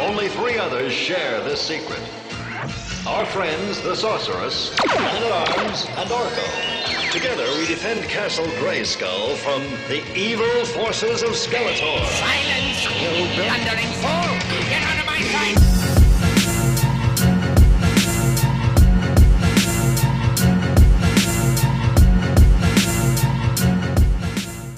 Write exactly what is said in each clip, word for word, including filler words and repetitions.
Only three others share this secret. Our friends, the Sorceress, Man-At-Arms, and Orko. Together we defend Castle Greyskull from the evil forces of Skeletor. Silence, you blundering fool! Get out of my sight!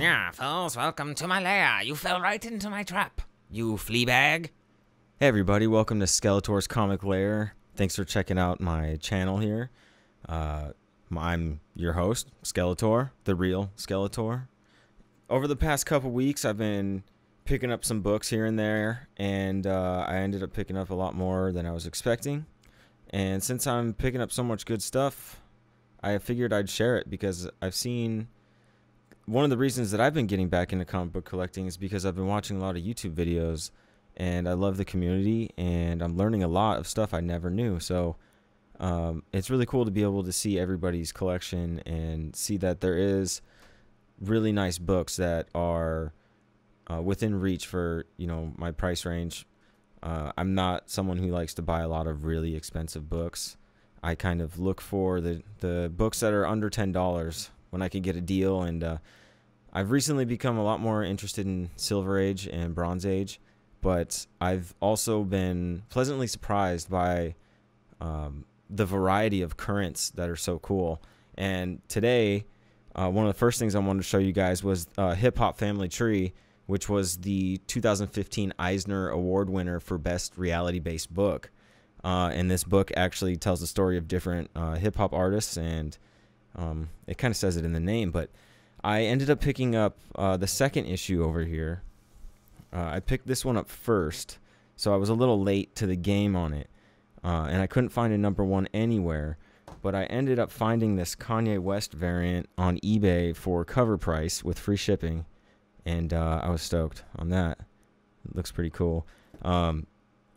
Yeah, fools, welcome to my lair. You fell right into my trap, you flea bag. Hey everybody, welcome to Skeletor's Comic Lair. Thanks for checking out my channel here. Uh, I'm your host, Skeletor, the real Skeletor. Over the past couple weeks, I've been picking up some books here and there, and uh, I ended up picking up a lot more than I was expecting. And since I'm picking up so much good stuff, I figured I'd share it because I've seen... One of the reasons that I've been getting back into comic book collecting is because I've been watching a lot of YouTube videos, and I love the community, and I'm learning a lot of stuff I never knew. So um, it's really cool to be able to see everybody's collection and see that there is really nice books that are uh, within reach for, you know, my price range. Uh, I'm not someone who likes to buy a lot of really expensive books. I kind of look for the, the books that are under ten dollars when I can get a deal. And uh, I've recently become a lot more interested in Silver Age and Bronze Age. But I've also been pleasantly surprised by um, the variety of currents that are so cool. And today, uh, one of the first things I wanted to show you guys was uh, Hip Hop Family Tree, which was the two thousand fifteen Eisner Award winner for Best Reality-Based Book. Uh, and this book actually tells the story of different uh, hip-hop artists, and um, it kind of says it in the name. But I ended up picking up uh, the second issue over here. Uh, I picked this one up first, so I was a little late to the game on it, uh, and I couldn't find a number one anywhere, but I ended up finding this Kanye West variant on eBay for cover price with free shipping, and uh, I was stoked on that. It looks pretty cool. Um,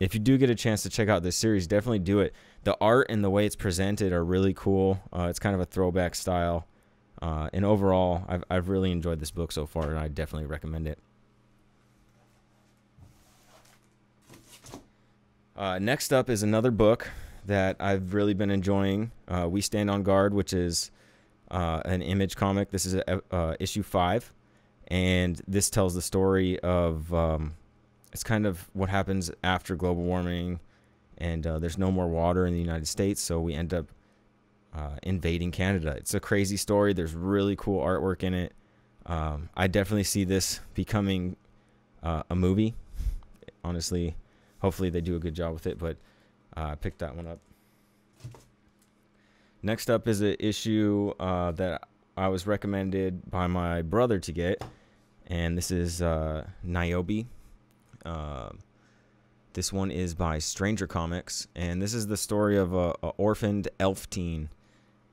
if you do get a chance to check out this series, definitely do it. The art and the way it's presented are really cool. Uh, it's kind of a throwback style, uh, and overall, I've, I've really enjoyed this book so far, and I definitely recommend it. Uh, next up is another book that I've really been enjoying, uh, We Stand on Guard, which is uh, an Image comic. This is a, uh, issue five, and this tells the story of, um, it's kind of what happens after global warming, and uh, there's no more water in the United States, so we end up uh, invading Canada. It's a crazy story. There's really cool artwork in it. Um, I definitely see this becoming uh, a movie, honestly. Hopefully they do a good job with it, but I uh, picked that one up. Next up is an issue uh, that I was recommended by my brother to get, and this is uh, Niobe. Uh, this one is by Stranger Comics, and this is the story of a, a orphaned elf teen.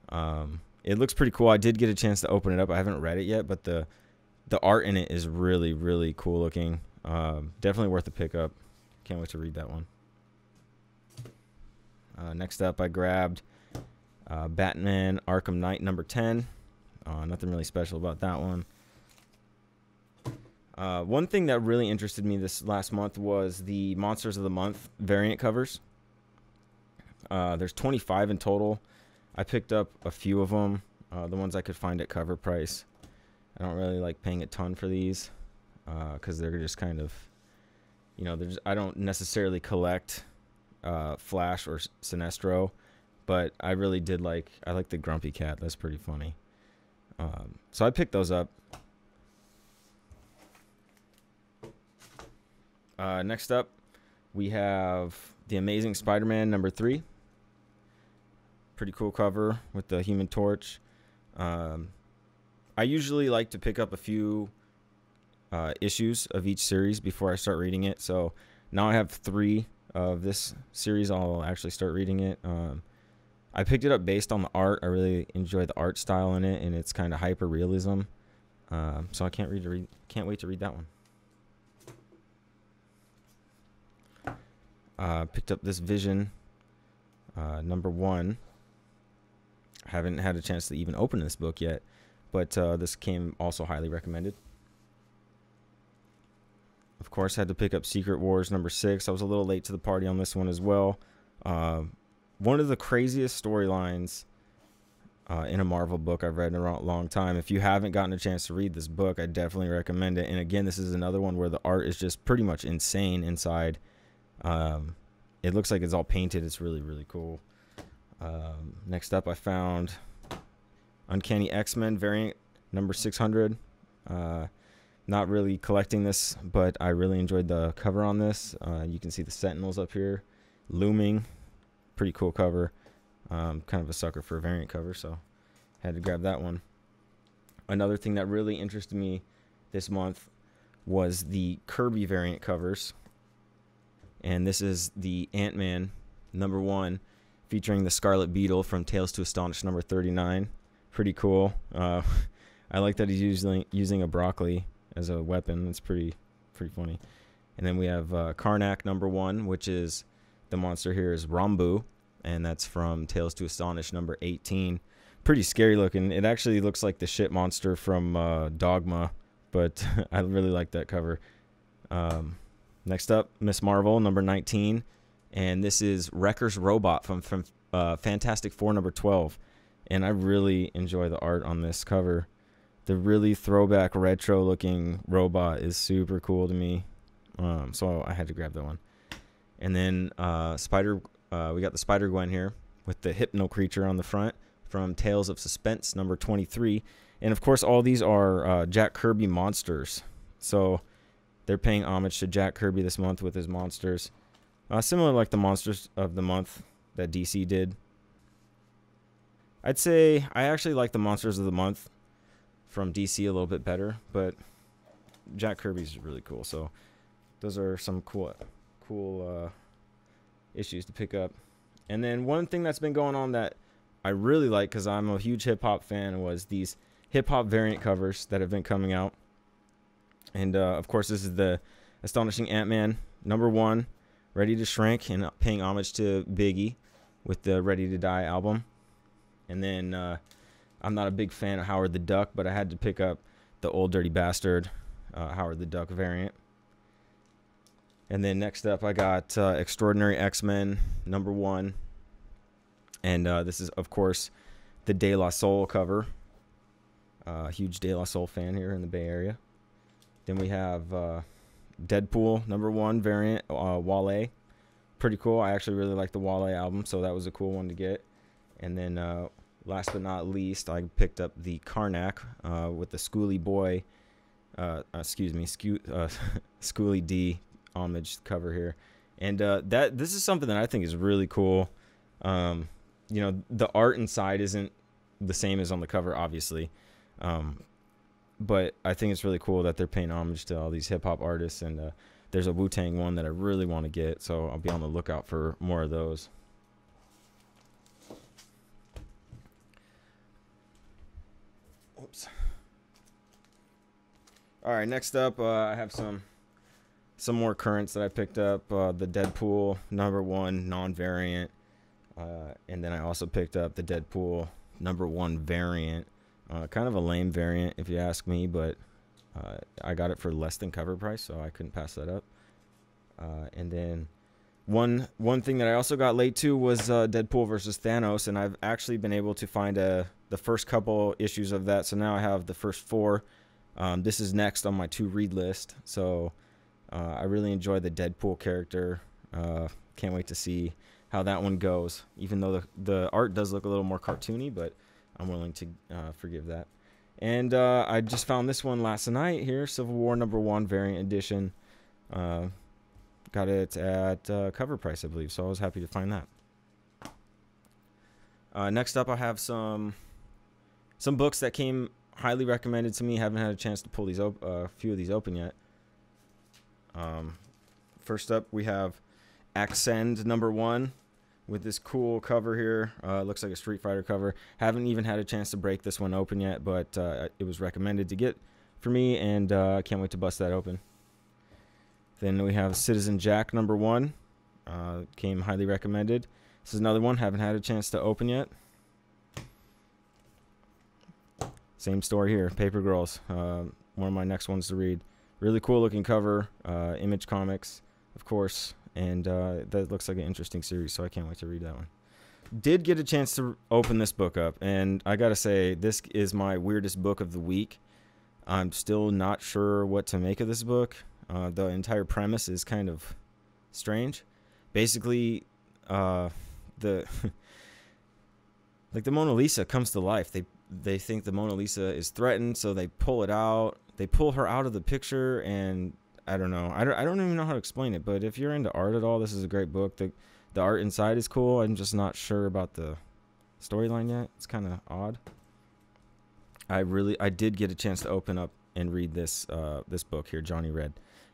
Um, it looks pretty cool. I did get a chance to open it up. I haven't read it yet, but the the art in it is really, really cool looking. Uh, definitely worth a pickup. Can't wait to read that one. Uh, next up, I grabbed uh, Batman Arkham Knight number ten. Uh, nothing really special about that one. Uh, one thing that really interested me this last month was the Monsters of the Month variant covers. Uh, there's twenty-five in total. I picked up a few of them, uh, the ones I could find at cover price. I don't really like paying a ton for these because uh, they're just kind of... You know, there's, I don't necessarily collect uh, Flash or Sinestro, but I really did like, I like the Grumpy Cat. That's pretty funny. Um, so I picked those up. Uh, next up, we have The Amazing Spider-Man number three. Pretty cool cover with the Human Torch. Um, I usually like to pick up a few... Uh, issues of each series before I start reading it. So now I have three of this series. I'll actually start reading it. Um, I picked it up based on the art. I really enjoy the art style in it, and it's kind of hyper realism. Um, so I can't read to read. Can't wait to read that one. Uh, picked up this Vision uh, number one. I haven't had a chance to even open this book yet, but uh, this came also highly recommended. Of course, I had to pick up Secret Wars number six. I was a little late to the party on this one as well. Uh, one of the craziest storylines uh, in a Marvel book I've read in a long time. If you haven't gotten a chance to read this book, I definitely recommend it. And again, this is another one where the art is just pretty much insane inside. Um, it looks like it's all painted. It's really, really cool. Um, next up, I found Uncanny X-Men variant number six hundred. Uh, not really collecting this, but I really enjoyed the cover on this. Uh, you can see the Sentinels up here looming. Pretty cool cover. Um, kind of a sucker for a variant cover, so had to grab that one. Another thing that really interested me this month was the Kirby variant covers. And this is the Ant-Man number one featuring the Scarlet Beetle from Tales to Astonish number thirty-nine. Pretty cool. Uh, I like that he's using using a broccoli as a weapon. It's pretty pretty funny. And then we have uh, Karnak number one, which is the monster here is Rambu, and that's from Tales to Astonish number eighteen. Pretty scary looking. It actually looks like the shit monster from uh, Dogma, but I really like that cover. Um, next up, Miss Marvel number nineteen, and this is Wrecker's Robot from, from uh, Fantastic Four number twelve. And I really enjoy the art on this cover. The really throwback retro looking robot is super cool to me. Um, so I had to grab that one. And then uh, Spider, uh, we got the Spider-Gwen here with the Hypno creature on the front from Tales of Suspense number twenty-three. And of course all these are uh, Jack Kirby monsters. So they're paying homage to Jack Kirby this month with his monsters. Uh, similar like the Monsters of the Month that D C did. I'd say I actually like the Monsters of the Month from D C a little bit better, but Jack Kirby's really cool. So those are some cool cool uh, issues to pick up. And then one thing that's been going on that I really like, because I'm a huge hip-hop fan, was these hip-hop variant covers that have been coming out. And, uh, of course, this is the Astonishing Ant-Man, number one, Ready to Shrink, and paying homage to Biggie with the Ready to Die album. And then uh, I'm not a big fan of Howard the Duck, but I had to pick up the Old Dirty Bastard uh, Howard the Duck variant. And then next up, I got uh, Extraordinary X-Men number one. And uh, this is, of course, the De La Soul cover. Uh, huge De La Soul fan here in the Bay Area. Then we have uh, Deadpool number one variant, uh, Wale. Pretty cool. I actually really like the Wale album, so that was a cool one to get. And then uh, last but not least, I picked up the Karnak uh, with the Schoolie Boy, uh, excuse me, uh, Schoolie D homage cover here. And uh, that this is something that I think is really cool. Um, you know, the art inside isn't the same as on the cover, obviously. Um, but I think it's really cool that they're paying homage to all these hip-hop artists. And uh, there's a Wu-Tang one that I really want to get, so I'll be on the lookout for more of those. Oops. All right, next up, uh, I have some some more currents that I picked up. Uh, the Deadpool number one non-variant, uh, and then I also picked up the Deadpool number one variant. Uh, kind of a lame variant, if you ask me, but uh, I got it for less than cover price, so I couldn't pass that up. Uh, and then one one thing that I also got late to was uh, Deadpool versus Thanos, and I've actually been able to find a the first couple issues of that, so now I have the first four. Um, this is next on my to read list, so uh, I really enjoy the Deadpool character. Uh, can't wait to see how that one goes, even though the, the art does look a little more cartoony, but I'm willing to uh, forgive that. And uh, I just found this one last night here, Civil War number one variant edition. Uh, got it at uh, cover price, I believe, so I was happy to find that. Uh, next up, I have some... Some books that came highly recommended to me. Haven't had a chance to pull these op uh, few of these open yet. Um, first up, we have Ascend number one with this cool cover here. Uh, looks like a Street Fighter cover. Haven't even had a chance to break this one open yet, but uh, it was recommended to get for me, and I uh, can't wait to bust that open. Then we have Citizen Jack number one. Uh, came highly recommended. This is another one. Haven't had a chance to open yet. Same story here, Paper Girls, uh, one of my next ones to read. Really cool looking cover, uh, Image Comics, of course, and uh, that looks like an interesting series, so I can't wait to read that one. Did get a chance to open this book up, and I gotta say, this is my weirdest book of the week. I'm still not sure what to make of this book. Uh, the entire premise is kind of strange. Basically, uh, the like the Mona Lisa comes to life. They they think the Mona Lisa is threatened, so they pull it out. They pull her out of the picture, and I don't know. I don't, I don't even know how to explain it. But if you're into art at all, this is a great book. The the art inside is cool. I'm just not sure about the storyline yet. It's kind of odd. I really I did get a chance to open up and read this uh, this book here, Johnny Red.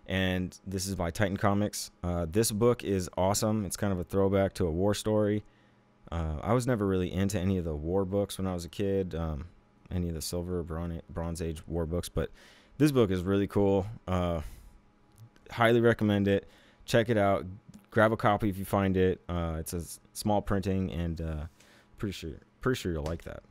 And this is by Titan Comics. Uh, this book is awesome. It's kind of a throwback to a war story. Uh, I was never really into any of the war books when I was a kid, um, any of the Silver Bron- Bronze Age war books. But this book is really cool. Uh, highly recommend it. Check it out. Grab a copy if you find it. Uh, it's a small printing, and uh, pretty sure pretty sure you'll like that.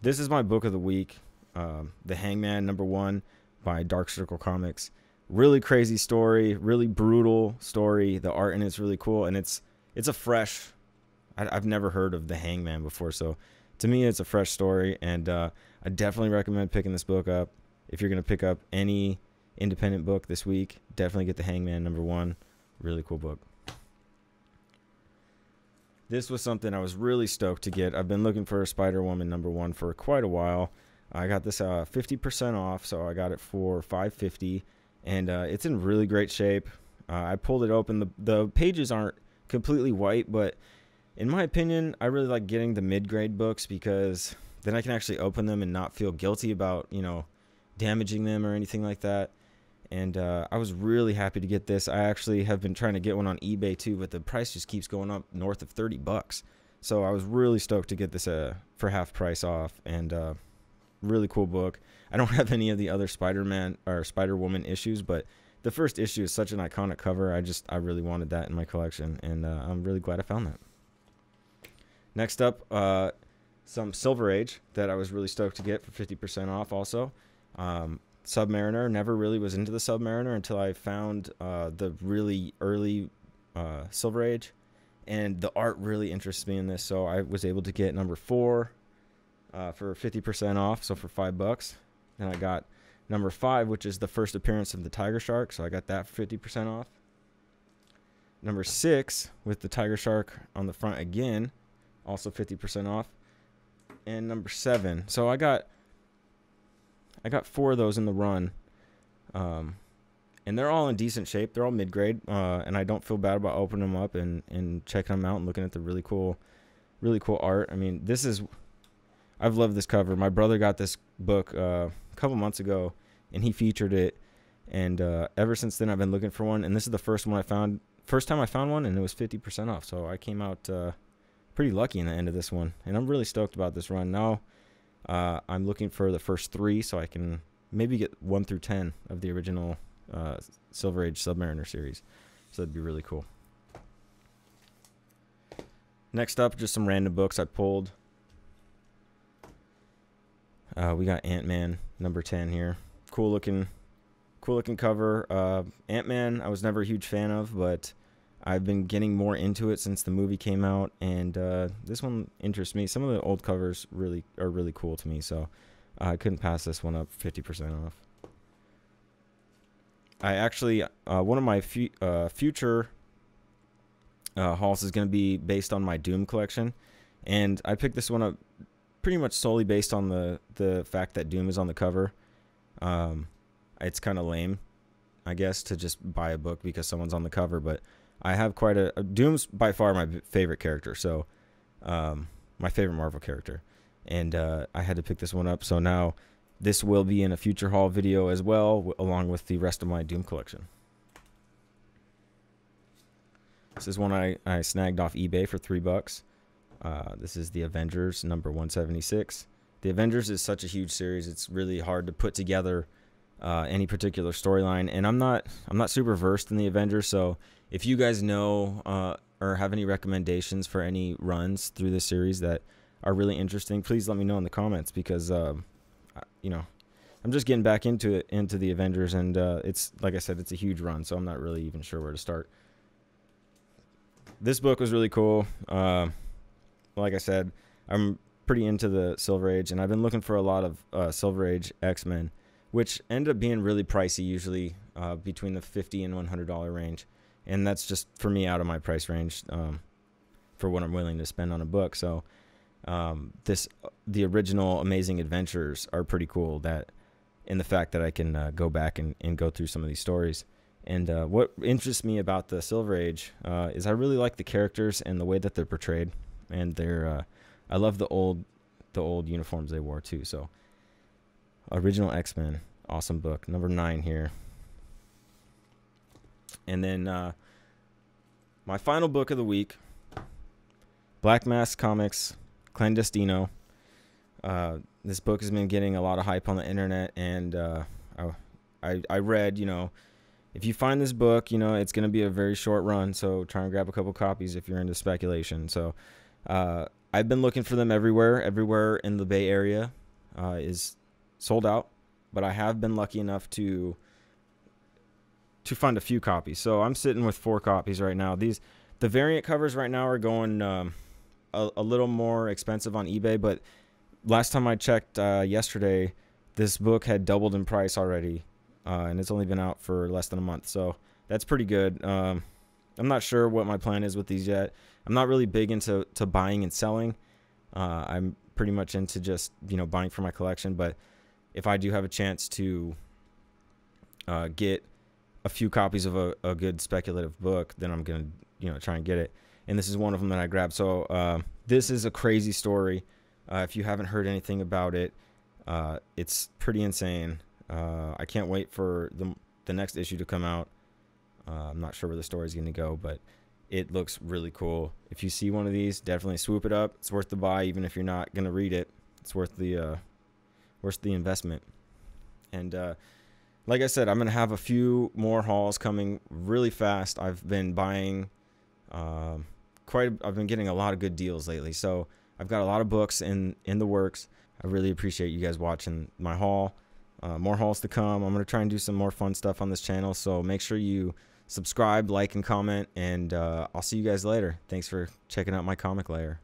This is my book of the week, um, The Hangman, number one, by Dark Circle Comics. Really crazy story, really brutal story. The art in it's really cool, and it's it's a fresh. I, I've never heard of The Hangman before, so to me, it's a fresh story, and uh, I definitely recommend picking this book up. If you're gonna pick up any independent book this week, definitely get The Hangman, number one. Really cool book. This was something I was really stoked to get. I've been looking for a Spider-Woman number one for quite a while. I got this uh, fifty percent off, so I got it for five fifty, and uh, it's in really great shape. Uh, I pulled it open. The, the pages aren't completely white, but in my opinion, I really like getting the mid-grade books because then I can actually open them and not feel guilty about, you know, damaging them or anything like that. And uh, I was really happy to get this. I actually have been trying to get one on eBay too, but the price just keeps going up north of thirty bucks. So I was really stoked to get this uh, for half price off, and uh, really cool book. I don't have any of the other Spider-Man or Spider-Woman issues, but the first issue is such an iconic cover. I just, I really wanted that in my collection, and uh, I'm really glad I found that. Next up, uh, some Silver Age that I was really stoked to get for fifty percent off also. Um, Sub-Mariner, never really was into the Sub-Mariner until I found uh, the really early uh, Silver Age, and the art really interests me in this, so I was able to get number four uh, for fifty percent off, so for five bucks. And I got number five, which is the first appearance of the Tiger Shark, so I got that for fifty percent off. Number six, with the Tiger Shark on the front again, also fifty percent off. And number seven, so I got... I got four of those in the run, um, and they're all in decent shape. They're all mid-grade, uh, and I don't feel bad about opening them up and, and checking them out and looking at the really cool, really cool art. I mean, this is, I've loved this cover. My brother got this book uh, a couple months ago, and he featured it, and uh, ever since then I've been looking for one, and this is the first one I found, first time I found one, and it was fifty percent off, so I came out uh, pretty lucky in the end of this one, and I'm really stoked about this run. Now, Uh, I'm looking for the first three so I can maybe get one through ten of the original uh, Silver Age Sub-Mariner series. So that'd be really cool. Next up, just some random books I pulled. Uh, we got Ant-Man number ten here. Cool looking, cool looking cover. Uh, Ant-Man, I was never a huge fan of, but I've been getting more into it since the movie came out, and uh, this one interests me. Some of the old covers really are really cool to me, so I couldn't pass this one up fifty percent off. I actually, uh, one of my fu uh, future uh, hauls is going to be based on my Doom collection, and I picked this one up pretty much solely based on the, the fact that Doom is on the cover. Um, it's kind of lame, I guess, to just buy a book because someone's on the cover, but I have quite a... Doom's by far my favorite character, so... Um, my favorite Marvel character. And uh, I had to pick this one up, so now this will be in a future haul video as well, along with the rest of my Doom collection. This is one I, I snagged off eBay for three bucks. Uh, this is the Avengers, number one seventy-six. The Avengers is such a huge series, it's really hard to put together uh, any particular storyline. And I'm not, I'm not super versed in the Avengers, so... If you guys know uh, or have any recommendations for any runs through this series that are really interesting, please let me know in the comments because, um, I, you know, I'm I'm just getting back into it, into the Avengers, and uh, it's, like I said, it's a huge run, so I'm not really even sure where to start. This book was really cool. Uh, like I said, I'm pretty into the Silver Age, and I've been looking for a lot of uh, Silver Age X-Men, which end up being really pricey, usually uh, between the fifty and one hundred dollar range, and that's just, for me, out of my price range um, for what I'm willing to spend on a book. So um, this, the original Amazing Adventures are pretty cool, that in the fact that I can uh, go back and, and go through some of these stories. And uh, what interests me about the Silver Age uh, is I really like the characters and the way that they're portrayed, and they're uh, I love the old the old uniforms they wore too. So original X-Men, awesome book, number nine here. And then uh, my final book of the week, Black Mask Comics, Clandestino. Uh, this book has been getting a lot of hype on the internet, and uh, I, I I read, you know, if you find this book, you know, it's going to be a very short run, so try and grab a couple copies if you're into speculation. So uh, I've been looking for them everywhere. Everywhere in the Bay Area uh, is sold out, but I have been lucky enough to to find a few copies. So I'm sitting with four copies right now. These, the variant covers right now are going um, a, a little more expensive on eBay, but last time I checked uh, yesterday, this book had doubled in price already. Uh, and it's only been out for less than a month, so that's pretty good. Um, I'm not sure what my plan is with these yet. I'm not really big into to buying and selling. Uh, I'm pretty much into just, you know, buying for my collection. But if I do have a chance to uh, get a few copies of a, a good speculative book, then I'm gonna, you know, try and get it. And this is one of them that I grabbed. So uh, this is a crazy story. Uh, if you haven't heard anything about it, uh, it's pretty insane. Uh, I can't wait for the, the next issue to come out. Uh, I'm not sure where the story is going to go, but it looks really cool. If you see one of these, definitely swoop it up. It's worth the buy, even if you're not going to read it. It's worth the uh, worth the investment. And uh, like I said, I'm going to have a few more hauls coming really fast. I've been buying um, quite. A, I've been getting a lot of good deals lately, so I've got a lot of books in in the works. I really appreciate you guys watching my haul. Uh, more hauls to come. I'm going to try and do some more fun stuff on this channel, so make sure you subscribe, like, and comment, and uh, I'll see you guys later. Thanks for checking out my comic layer.